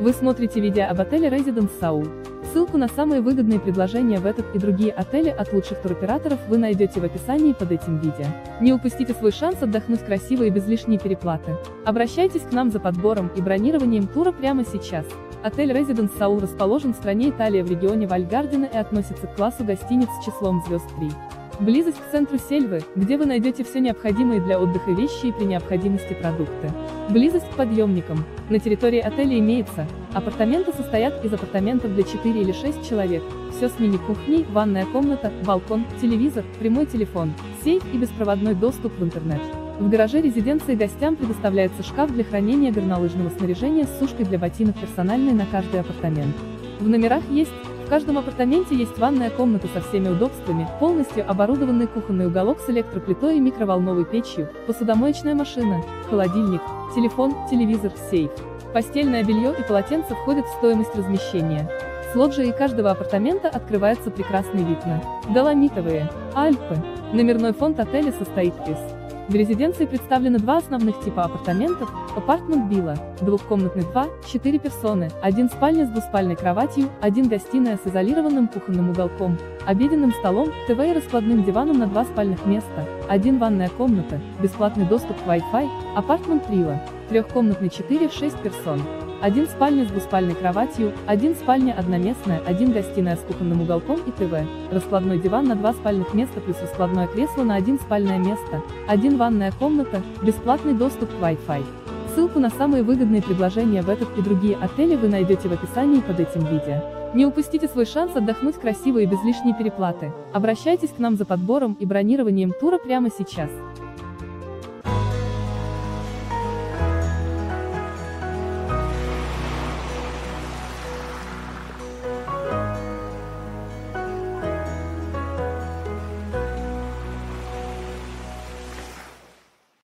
Вы смотрите видео об отеле Residence Soel. Ссылку на самые выгодные предложения в этот и другие отели от лучших туроператоров вы найдете в описании под этим видео. Не упустите свой шанс отдохнуть красиво и без лишней переплаты. Обращайтесь к нам за подбором и бронированием тура прямо сейчас. Отель Residence Soel расположен в стране Италия в регионе Валь Гардена и относится к классу гостиниц с числом звезд 3. Близость к центру Сельвы, где вы найдете все необходимые для отдыха вещи и при необходимости продукты. Близость к подъемникам. На территории отеля имеется: апартаменты состоят из апартаментов для 4 или 6 человек, все с мини-кухней, ванная комната, балкон, телевизор, прямой телефон, сейф и беспроводной доступ в интернет. В гараже резиденции гостям предоставляется шкаф для хранения горнолыжного снаряжения с сушкой для ботинок персональной на каждый апартамент. В номерах В каждом апартаменте есть ванная комната со всеми удобствами, полностью оборудованный кухонный уголок с электроплитой и микроволновой печью, посудомоечная машина, холодильник, телефон, телевизор, сейф. Постельное белье и полотенца входят в стоимость размещения. С лоджией каждого апартамента открывается прекрасный вид на Доломитовые Альпы. Номерной фонд отеля состоит из: в резиденции представлены два основных типа апартаментов: апартмент Вилла, двухкомнатный 2, 4 персоны, один спальня с двуспальной кроватью, один гостиная с изолированным кухонным уголком, обеденным столом, ТВ и раскладным диваном на 2 спальных места, один ванная комната, бесплатный доступ к Wi-Fi, апартмент Рилла, трехкомнатный 4-6 персон, один спальня с двуспальной кроватью, один спальня одноместная, один гостиная с кухонным уголком и ТВ, раскладной диван на 2 спальных места плюс раскладное кресло на 1 спальное место, один ванная комната, бесплатный доступ к Wi-Fi. Ссылку на самые выгодные предложения в этот и другие отели вы найдете в описании под этим видео. Не упустите свой шанс отдохнуть красиво и без лишней переплаты. Обращайтесь к нам за подбором и бронированием тура прямо сейчас.